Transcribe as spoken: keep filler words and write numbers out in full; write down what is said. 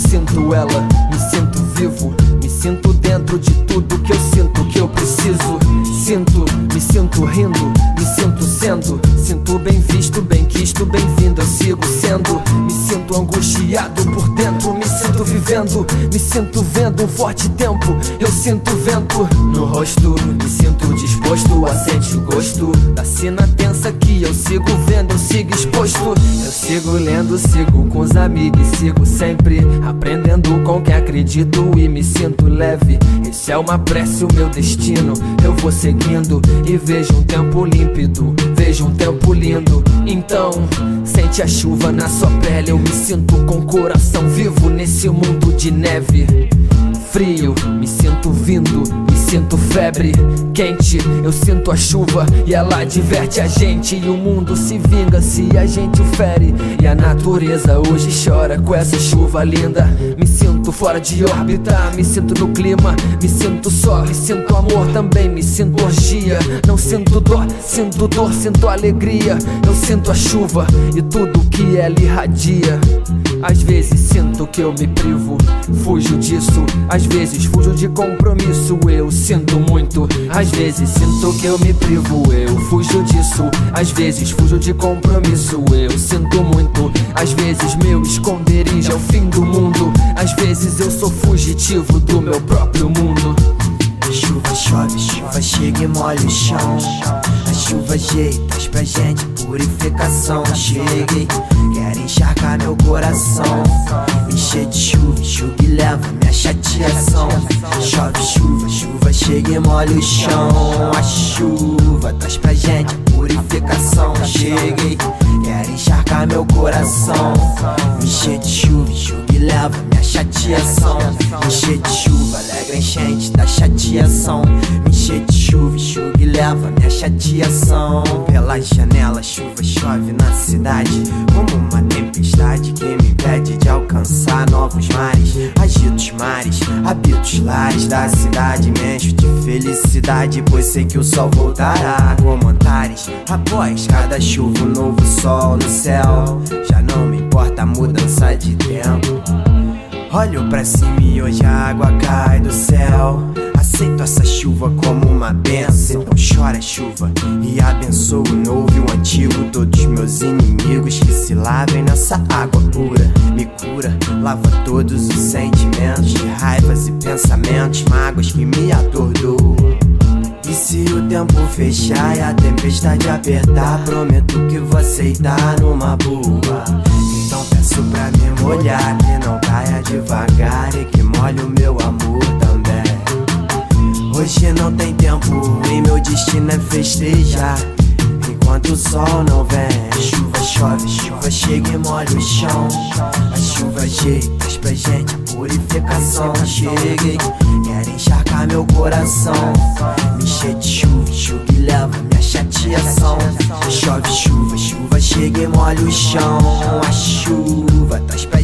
sinto ela, me sinto vivo, me sinto dentro de tudo que eu sinto, que eu preciso. Sinto, me sinto rindo, me sinto sendo, sinto bem visto, bem quisto, bem-vindo, eu sigo sendo. Me sinto angustiado por dentro, me sinto vivendo, me sinto vendo um forte tempo, eu sinto vento no rosto, me sinto disposto a sentir gosto da cena tensa que eu sigo vendo, eu sigo exposto. Eu sigo lendo, sigo com os amigos, sigo sempre aprendendo com quem acredito e me sinto leve. Esse é uma prece, o meu destino, eu vou seguindo e vejo um tempo límpido, vejo um tempo lindo. Então, sente a chuva na sua pele, eu me sinto com o coração vivo nesse mundo de neve. Frio, me sinto vindo, me sinto febre. Quente, eu sinto a chuva e ela diverte a gente. E o mundo se vinga se a gente o fere. E a natureza hoje chora com essa chuva linda. Me sinto fora de órbita, me sinto no clima, me sinto só, me sinto amor também, me sinto orgia. Não sinto dor, sinto dor, sinto alegria. Eu sinto a chuva e tudo que ela irradia. Às vezes sinto que eu me privo, fujo disso. Às vezes fujo de compromisso, eu sinto muito. Às vezes sinto que eu me privo, eu fujo disso. Às vezes fujo de compromisso, eu sinto muito. Às vezes meu esconderijo é o fim do mundo. Às vezes eu sou fugitivo do meu próprio mundo. Chuva chove, chuva chega e molha o chão. A chuva jeitas pra gente purificação. Cheguei, quero encharcar meu coração, encher de chuva, chuva e leva minha chateação. Chove, chuva, chuva chega e molha o chão. A chuva traz pra gente purificação. Cheguei, quero encharcar meu coração, encher de chuva, chuva e leva minha chateação. Encher de chuva, alegra enchente da chateação. Encher de chuva, chuva e leva minha chateação. Pela janela, chuva chove na cidade, como uma tempestade que me impede de alcançar novos mares. Agito os mares, habito os lares da cidade, me encho de felicidade, pois sei que o sol voltará como antares. Após cada chuva, um novo sol no céu. Já não me importa a mudança de tempo. Olho pra cima e hoje a água cai do céu. Aceito essa chuva como uma benção. Então chora chuva e abençoa o novo e o antigo. Todos meus inimigos que se lavem nessa água pura. Me cura, lava todos os sentimentos, raivas e pensamentos, mágoas que me atordoam. E se o tempo fechar e a tempestade apertar, prometo que vou aceitar numa boa. Então peço pra me molhar, que não caia devagar e que molhe o meu amor também. Hoje não tem tempo e meu destino é festejar enquanto o sol não vem. Chuva chove, chuva chega e molha o chão. A chuva ajeita pra gente a purificação. Cheguei, quero encharcar meu coração, me encher de chuva, chuva e leva minha chateação. Chove, chuva, chuva chega e molha o chão. A chuva traz pra